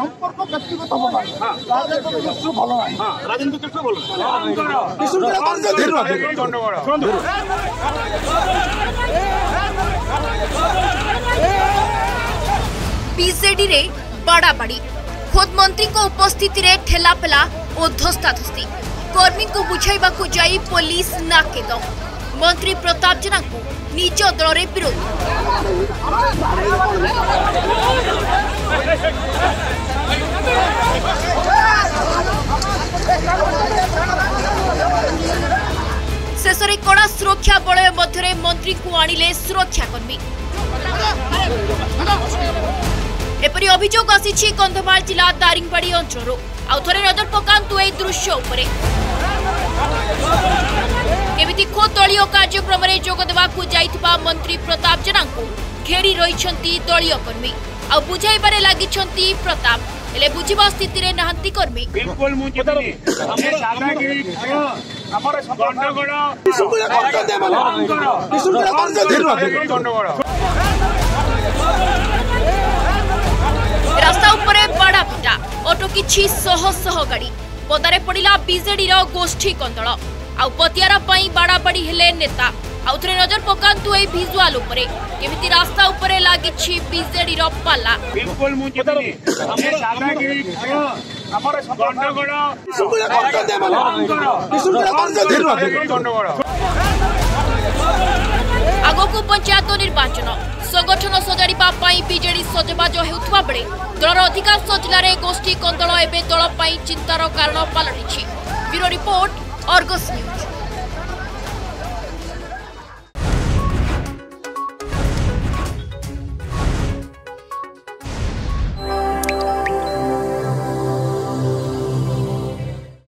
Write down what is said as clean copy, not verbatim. সম্পর্ক ব্যক্তিগত হবে না, রাজনৈতিক কিছু ভালো নাই, রাজনৈতিক কিছু ভালো নাই। बीजेडी रे बड़ाबड़ी खोद मंत्री को उपस्थिति रे ठेलापेला और धस्ताधस्ती कर्मी को बुझाइबा को जाई पुलिस नाकेद मंत्री प्रताप जेना को निज दल रे विरोध शेष रे कड़ा सुरक्षा बलय मध्य मंत्री को आणिले सुरक्षाकर्मी एपरी अभियोग आसी कंधमाल जिला दारिंगबाड़ी अंचल आउ थे नजर पकातु ए दृश्य उपरे केमिति खो दलीय कार्यक्रम में जोगदेवा जा मंत्री प्रताप जेना को घेरी रही दलीय कर्मी आ बुझाइबारे लागि प्रताप हेले बुझिबा स्थिति रे नाहंती कर्मी बिल्कुल मु जितनी हमरे दादागिरी करो हमर गंडगोल बिसुगुला कर दे माने बिसुगुला कर दे धीर गंडगोल रास्ता उपरे बड़ा पिटा ऑटो किछि सह सह गाड़ी पदारे पड़िला बीजेडी रो गोष्ठी कंदळ आ पतियारा पई बाड़ाबाड़ी हेले नेता आ उतरे नजर पकांतु ए विजुअल उपरे केमिति रास्ता उपरे लागिछि बीजेडी रो पाला बिल्कुल मु जितनी हमरे दादागिरी करो हमर गंडगोल बिसुगुला कर दे माने बिसुगुला कर दे धीर गंडगोल आगो को पंचायत निर्वाचन संगठन सजाड़ा बीजेडी सजबाज होता बेले दलर अधिकांश जिले में गोष्ठी कंदल एवं दल चिंतार कारण पलटि ब्यूरो रिपोर्ट अर्गस न्यूज।